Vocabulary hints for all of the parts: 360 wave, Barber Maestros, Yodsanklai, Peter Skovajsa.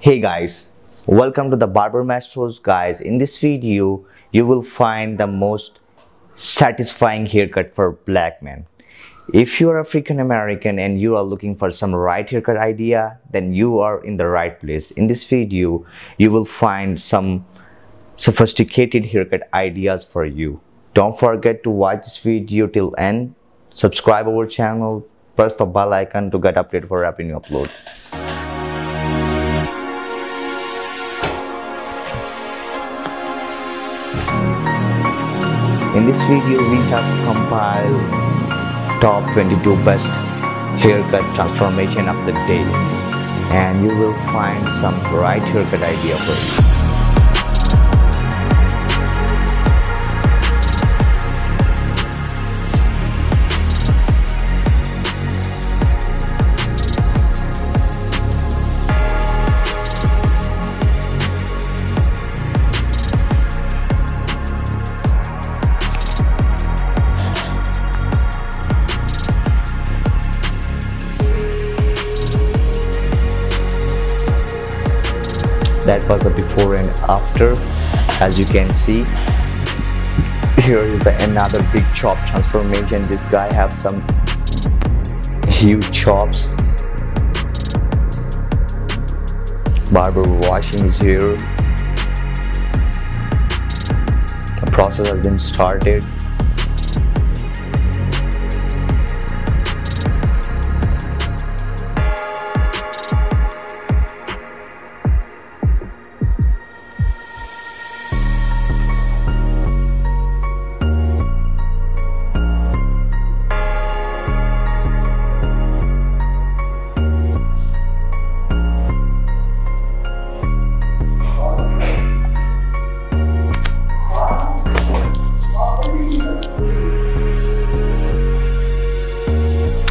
Hey guys, welcome to the Barber Maestros. Guys, in this video you will find the most satisfying haircut for black men. If you are African American and you are looking for some right haircut idea, then you are in the right place. In this video you will find some sophisticated haircut ideas for you. Don't forget to watch this video till end. Subscribe our channel, press the bell icon to get update for every new upload. In this video, we have compiled top 22 best haircut transformation of the day, and you will find some right haircut idea for you. That was the before and after. As you can see, here is another big chop transformation. This guy have some huge chops. Barber washing is here. The process has been started.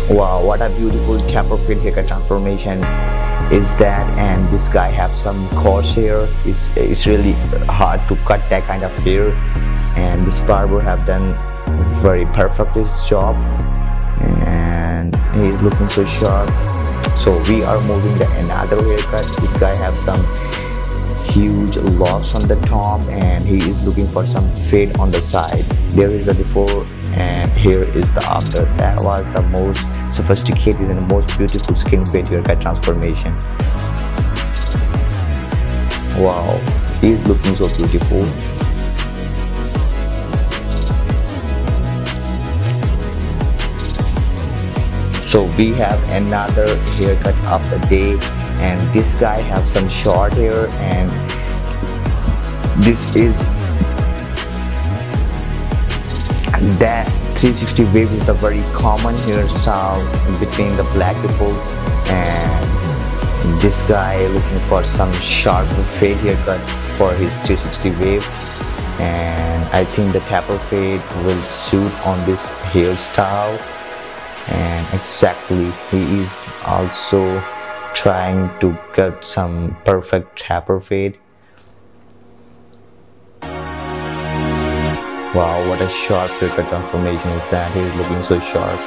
Wow, what a beautiful taper fade haircut transformation is that. And this guy have some coarse hair. It's really hard to cut that kind of hair, and this barber have done very perfectly his job, and he's looking so sharp. So we are moving to another haircut. This guy have some huge locks on the top, and he is looking for some fade on the side. There is the before and here is the after. That was the most sophisticated and most beautiful skin fade haircut transformation. Wow, he is looking so beautiful. So we have another haircut of the day, and this guy have some short hair, and this is that 360 wave is a very common hairstyle between the black people. And this guy looking for some sharp fade haircut for his 360 wave, and I think the taper fade will suit on this hairstyle. And exactly, he is also trying to get some perfect taper fade. Wow, what a sharp haircut transformation is that. He is looking so sharp.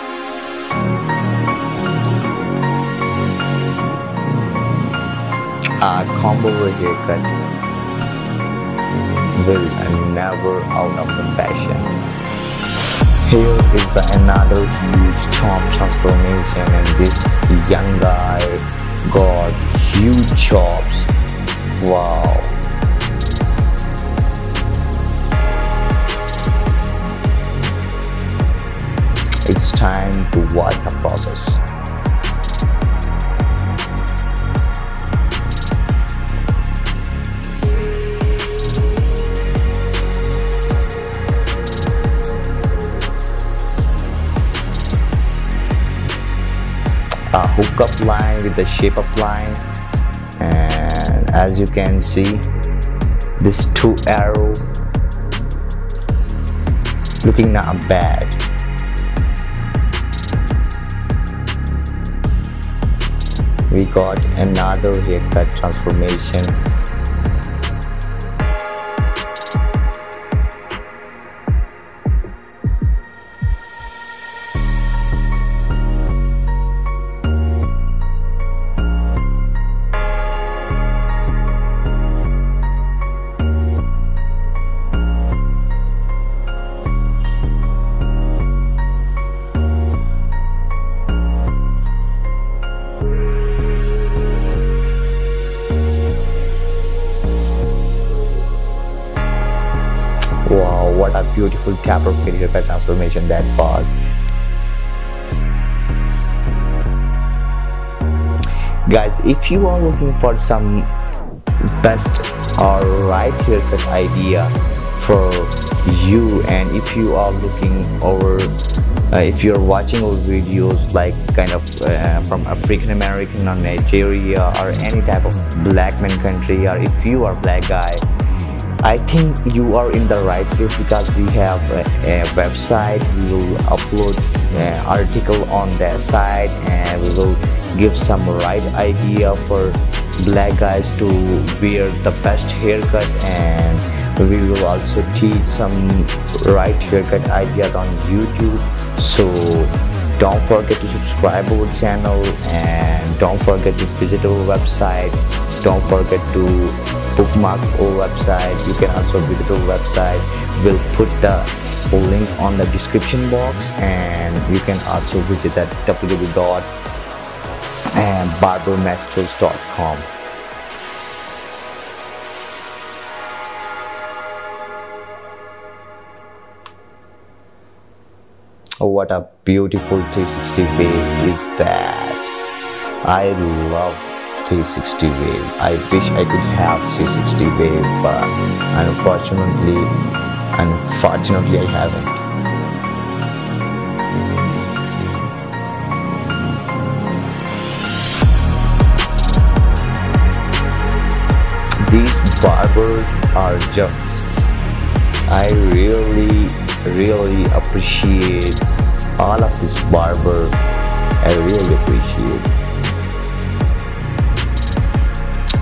A combo haircut will never out of the fashion. Here is another huge chop transformation, and this young guy got huge chops. Wow. It's time to watch the process. A hookup line with the shape up line, and as you can see, this two arrow looking not bad. We got another haircut transformation. full cap of career by transformation that was. Guys, if you are looking for some best or right haircut idea for you, and if you are looking over if you're watching old videos like kind of from African American or Nigeria or any type of black man country, or if you are black guy, I think you are in the right place, because we have a website. We will upload an article on that site, and we will give some right idea for black guys to wear the best haircut, and we will also teach some right haircut ideas on YouTube. So don't forget to subscribe our channel, and don't forget to visit our website. Don't forget to bookmark our website. You can also visit our website. We'll put the link on the description box, and you can also visit that www.barbermaestros.com. Oh, what a beautiful 360 wave is that. I love 360 wave. I wish I could have 360 wave, but unfortunately I haven't. These barbers are jokes. I really appreciate all of this barber. I really appreciate.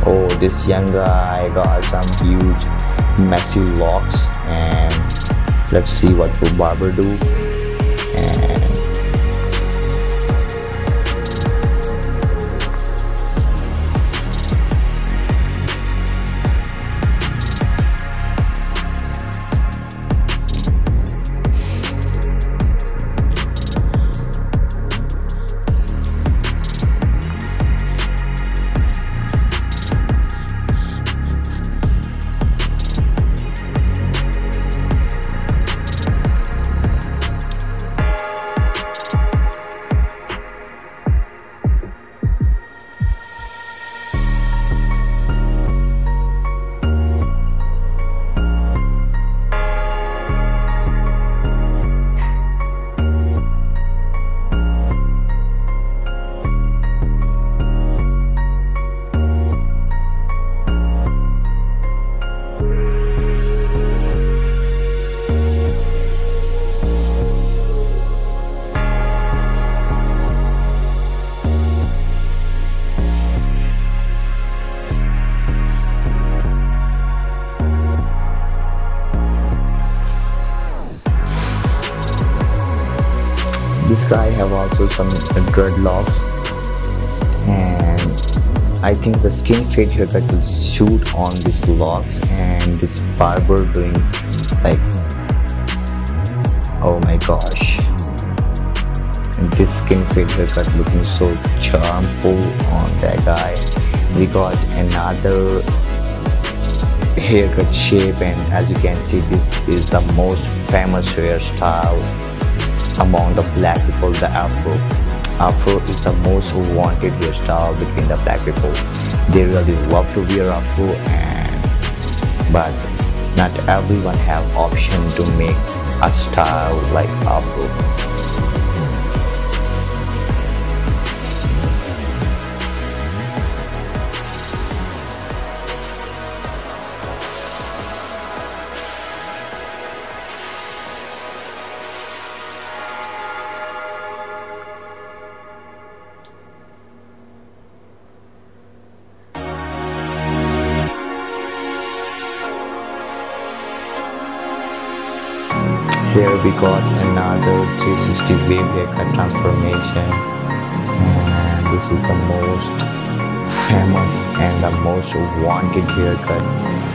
Oh, this young guy got some huge messy locks, and let's see what the barber do. This guy have also some dreadlocks, and I think the skin fade haircut will shoot on these locks, and this barber doing like, oh my gosh, and this skin fade haircut looking so charmful on that guy. We got another haircut shape, and as you can see, this is the most famous hairstyle among the black people, the afro is the most wanted hairstyle between the black people. They really love to wear afro, but not everyone have option to make a style like afro. Here we got another 360 wave haircut transformation, and this is the most famous and the most wanted haircut,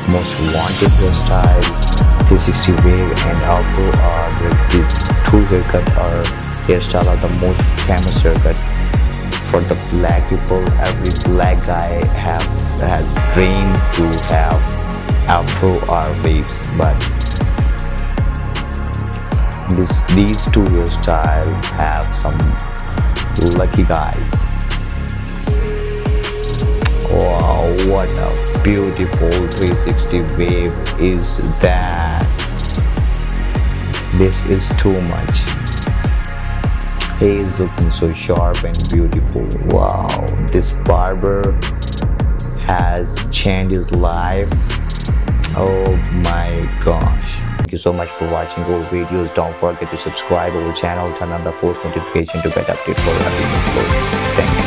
most wanted hairstyle. 360 wave and afro are the two haircut or hairstyle are the most famous haircut for the black people. Every black guy has dreamed to have afro or waves, but these 2 years child have some lucky guys. Wow, what a beautiful 360 wave is that. This is too much. He is looking so sharp and beautiful. Wow, this barber has changed his life. Oh my gosh. Thank you so much for watching our videos. Don't forget to subscribe our channel, turn on the post notification to get updates for our videos. Thank you.